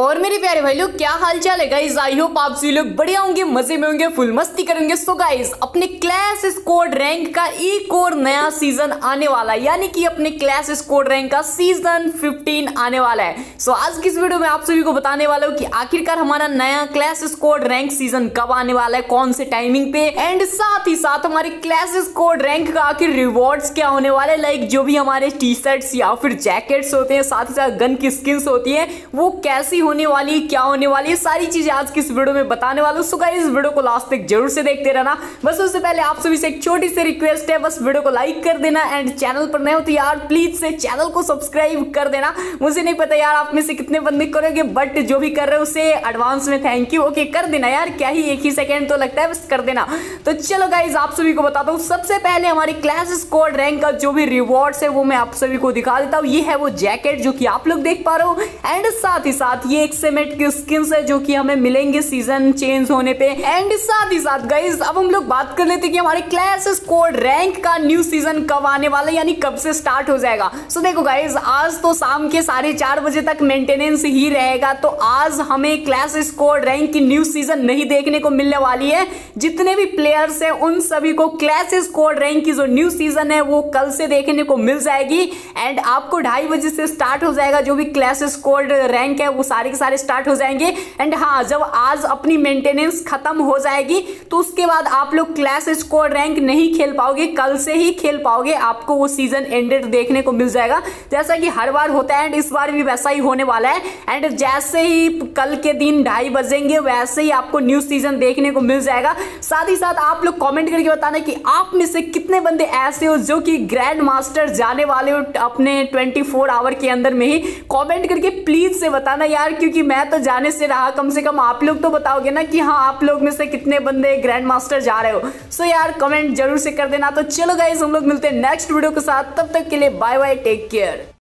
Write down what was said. और मेरे प्यारे भाई लोग क्या हाल चाल है गाइस। आई होप आप सभी लोग बढ़िया होंगे, मजे में होंगे, फुल मस्ती करेंगे। सो गाइस अपने क्लैश स्क्वाड रैंक का एक और नया सीजन आने वाला है, यानी कि अपने क्लैश स्क्वाड रैंक का सीजन 15 आने वाला है। सो आज की इस वीडियो में आप सभी को बताने वाला हूँ कि आखिरकार हमारा नया क्लैश स्क्वाड रैंक सीजन कब आने वाला है, कौन से टाइमिंग पे, एंड साथ ही साथ हमारे क्लैश स्क्वाड रैंक का आखिर रिवॉर्ड्स क्या होने वाले, लाइक जो भी हमारे टी शर्ट्स या फिर जैकेट्स होते हैं, साथ ही साथ गन की स्किन्स होती है, वो कैसी होने वाली, क्या होने वाली है, सारी चीजें आज की इस वीडियो में बताने वाला हूं। सो गाइस वीडियो को लास्ट तक जरूर से देखते रहना। बस उससे पहले आप सभी से एक छोटी सी रिक्वेस्ट है, बस वीडियो को लाइक कर देना, एंड चैनल पर नए हो तो यार प्लीज से चैनल को सब्सक्राइब कर देना। मुझे नहीं पता यार आप में से कितने बंदे करोगे, बट जो भी कर रहे हो उसे एडवांस में थैंक यू ओके कर देना यार, क्या ही एक ही सेकेंड तो लगता है, बस कर देना। तो चलो गाइज आप सभी को बताता हूँ, सबसे पहले हमारे क्लैश स्क्वाड रैंक का जो भी रिवॉर्ड्स है वो मैं आप सभी को दिखा देता हूँ। ये है वो जैकेट जो कि आप लोग देख पा रहे हो, एंड साथ ही साथ ये एक सेमेट की स्किन्स है जो कि हमें मिलेंगे सीजन चेंज होने पे। एंड साथ ही साथ गाइस अब हम लोग बात कर लेते हैं कि हमारे क्लैश स्क्वाड रैंक का न्यू सीजन कब आने वाला है, यानी कब से स्टार्ट हो जाएगा। सो देखो गाइस आज तो शाम के 4:30 बजे तक मेंटेनेंस ही रहेगा, तो आज हमें क्लैश स्क्वाड रैंक की न्यू सीजन नहीं देखने को मिलने वाली है। जितने भी प्लेयर्स हैं उन सभी को क्लैश स्क्वाड रैंक की जो न्यू सीजन है वो कल से देखने को मिल जाएगी, एंड आपको 2:30 बजे से स्टार्ट हो जाएगा। जो भी क्लैश स्क्वाड रैंक है वो सारे के सारे स्टार्ट हो जाएंगे। एंड हाँ, जब आज अपनी मेंटेनेंस खत्म हो जाएगी तो उसके बाद आप लोग क्लैश स्क्वाड रैंक नहीं खेल पाओगे, कल से ही खेल पाओगे, आपको वो सीजन एंडेड देखने को मिल जाएगा, जैसा कि हर बार होता है, एंड इस बार भी वैसा ही होने वाला है। एंड जैसे ही कल के दिन 2:30 बजेंगे वैसे ही आपको न्यू सीजन देखने को मिल जाएगा। साथ ही साथ आप लोग कॉमेंट करके बताना कि आप में से कितने बंदे ऐसे हो जो कि ग्रैंड मास्टर जाने वाले हो अपने 24 आवर के अंदर में ही। कॉमेंट करके प्लीज से बताना यार, क्योंकि मैं तो जाने से रहा, कम से कम आप लोग तो बताओगे ना कि हाँ आप लोग में से कितने बंदे ग्रैंड मास्टर जा रहे हो। सो यार कमेंट जरूर से कर देना। तो चलो गाइस हम लोग मिलते हैं नेक्स्ट वीडियो के साथ, तब तक के लिए बाय बाय, टेक केयर।